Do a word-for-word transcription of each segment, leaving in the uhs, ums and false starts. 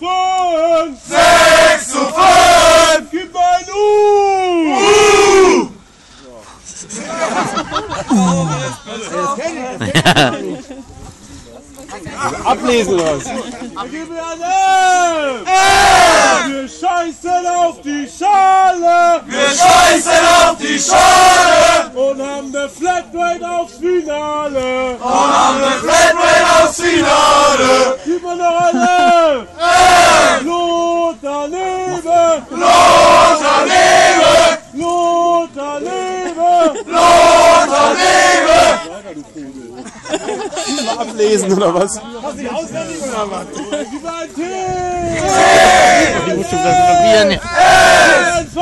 ساكسفون ساكسفون كيبانو ablesen was. Gib mir an! Wir scheißen auf die Schale! Wir scheißen auf die Schale! Und haben ne Flatrate aufs Finale! Und haben ne Flatrate aufs Finale! Gib mir noch alle! Lot daneben! Lot daneben! Lot daneben! Lot daneben! Mal ablesen oder was? Hast du die Auswertung oder was? Die musst du reservieren. N V!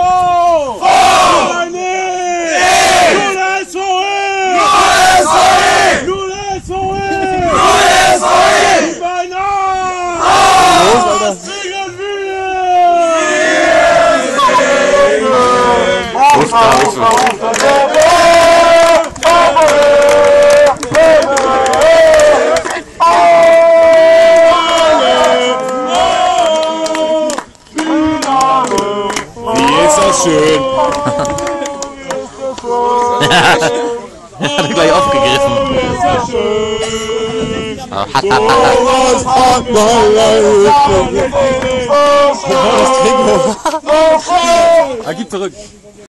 Schön. Hat er gleich aufgegriffen. Er gibt zurück.